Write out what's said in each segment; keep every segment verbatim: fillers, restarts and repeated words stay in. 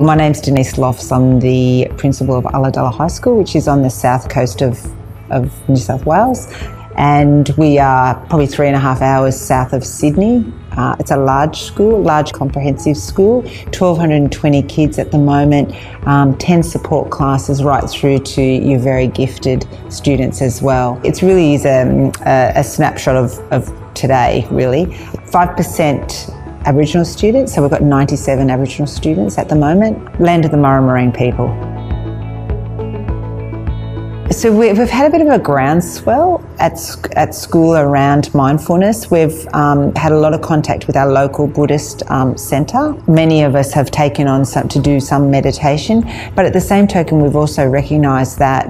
My name's Denise Lofts. I'm the principal of Ulladulla High School, which is on the south coast of, of New South Wales. And we are probably three and a half hours south of Sydney. Uh, it's a large school, large comprehensive school, one thousand two hundred twenty kids at the moment, um, ten support classes right through to your very gifted students as well. It really is a, a, a snapshot of, of today, really. five percent Aboriginal students, so we've got ninety-seven Aboriginal students at the moment, land of the Murrah Marine people. So we've had a bit of a groundswell at, at school around mindfulness. We've um, had a lot of contact with our local Buddhist um, centre. Many of us have taken on some, to do some meditation, but at the same token we've also recognised that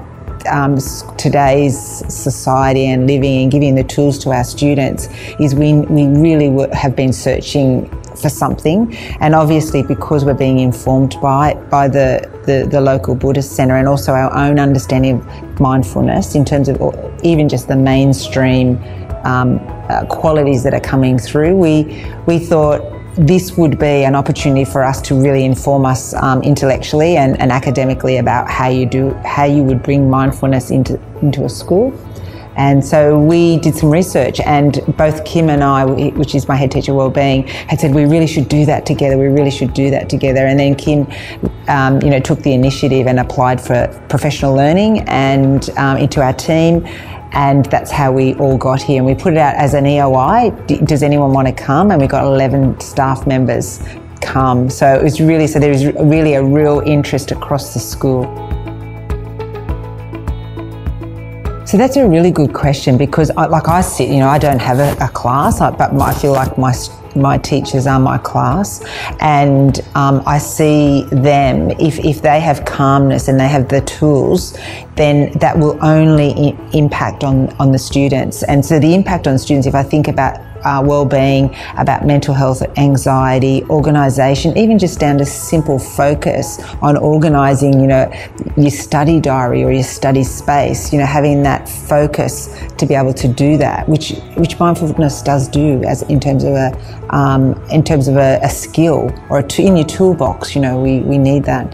Um, today's society and living and giving the tools to our students is we, we really have been searching for something, and obviously because we're being informed by by the, the, the local Buddhist centre and also our own understanding of mindfulness in terms of even just the mainstream um, uh, qualities that are coming through, we, we thought this would be an opportunity for us to really inform us um, intellectually and, and academically about how you do, how you would bring mindfulness into, into a school. And so we did some research, and both Kim and I, which is my head teacher wellbeing, had said we really should do that together, we really should do that together. And then Kim um, you know, took the initiative and applied for professional learning and um, into our team. And that's how we all got here. And we put it out as an E O I, D does anyone want to come? And we got eleven staff members come. So it was really, so there was really a real interest across the school. So that's a really good question, because I, like I sit, you know, I don't have a, a class, I, but my, I feel like my, my teachers are my class. And um, I see them, if, if they have calmness and they have the tools, then that will only i- impact on, on the students. And so the impact on students, if I think about Uh, well-being, about mental health, anxiety, organisation, even just down to simple focus on organising, you know, your study diary or your study space, you know, having that focus to be able to do that, which which mindfulness does do as in terms of a um, in terms of a, a skill or a t in your toolbox. You know, we we need that.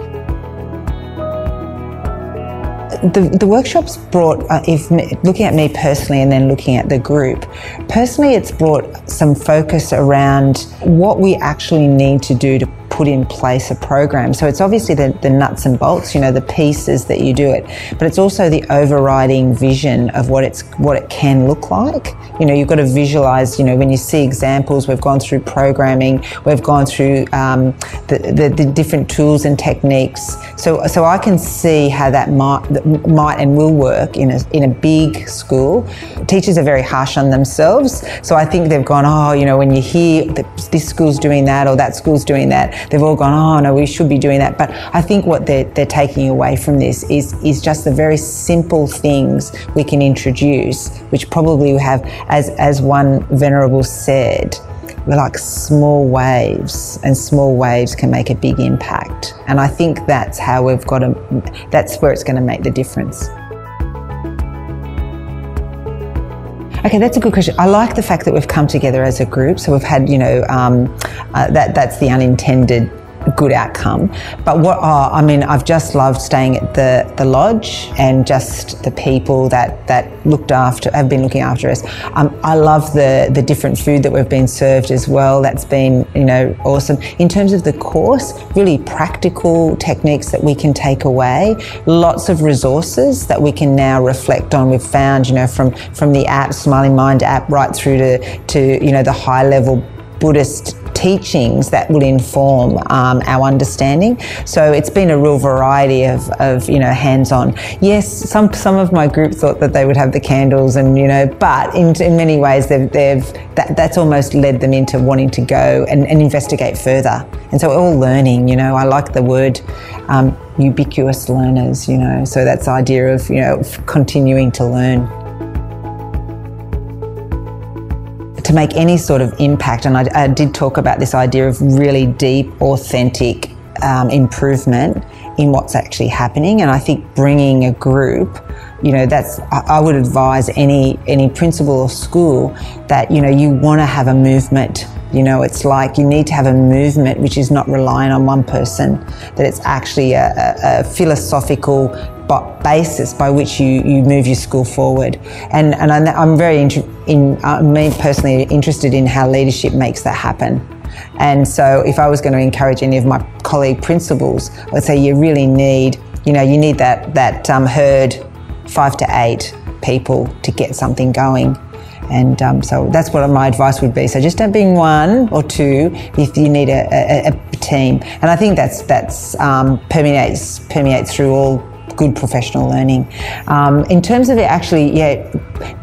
The, the workshops brought, uh, if looking at me personally and then looking at the group, personally it's brought some focus around what we actually need to do to put in place a program. So it's obviously the, the nuts and bolts, you know, the pieces that you do it, but it's also the overriding vision of what it's what it can look like. You know, you've got to visualise, you know, when you see examples, we've gone through programming, we've gone through um, the, the, the different tools and techniques. So, so I can see how that might, might and will work in a, in a big school. Teachers are very harsh on themselves, so I think they've gone, oh, you know, when you hear that this school's doing that or that school's doing that, they've all gone, oh no, we should be doing that. But I think what they're, they're taking away from this is, is just the very simple things we can introduce, which probably we have, as, as one Venerable said, we're like small waves, and small waves can make a big impact. And I think that's how we've got to, that's where it's going to make the difference. Okay, that's a good question. I like the fact that we've come together as a group, so we've had, you know, um, uh, that that's the unintended good outcome. But what, oh, I mean, I've just loved staying at the, the lodge and just the people that, that looked after, have been looking after us. Um, I love the, the different food that we've been served as well. That's been, you know, awesome. In terms of the course, really practical techniques that we can take away, lots of resources that we can now reflect on. We've found, you know, from, from the app, Smiling Mind app, right through to, to you know, the high level Buddhist teachings that will inform um, our understanding. So it's been a real variety of, of you know, hands-on. Yes, some some of my group thought that they would have the candles, and you know, but in, in many ways they've, they've that, that's almost led them into wanting to go and, and investigate further. And so we're all learning, you know. I like the word um, ubiquitous learners, you know. So that's the idea of, you know, continuing to learn. To make any sort of impact, and I, I did talk about this idea of really deep, authentic um, improvement in what's actually happening, and I think bringing a group, you know, that's, I would advise any any principal or school that, you know, you want to have a movement You know, it's like you need to have a movement which is not relying on one person, that it's actually a, a, a philosophical basis by which you, you move your school forward. And, and I'm, I'm very, inter in, I'm personally interested in how leadership makes that happen. And so if I was going to encourage any of my colleague principals, I would say you really need, you know, you need that, that um, herd, five to eight people to get something going. And um, so that's what my advice would be. So just don't be one or two if you need a, a, a team. And I think that's that's um, permeates permeates through all good professional learning. Um, in terms of it, actually, yeah,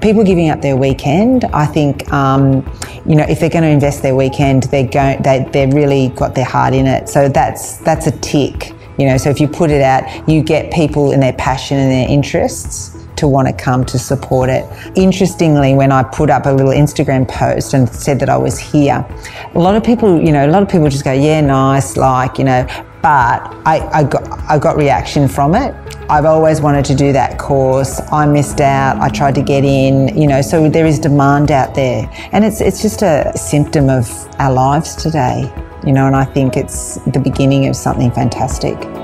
people giving up their weekend. I think um, you know, if they're going to invest their weekend, they're going they they're really got their heart in it. So that's that's a tick. You know, so if you put it out, you get people in their passion and their interests to want to come to support it. Interestingly, when I put up a little Instagram post and said that I was here, a lot of people, you know, a lot of people just go, yeah, nice, like, you know, but I, I, got, I got reaction from it. I've always wanted to do that course. I missed out, I tried to get in, you know, so there is demand out there. And it's, it's just a symptom of our lives today, you know, and I think it's the beginning of something fantastic.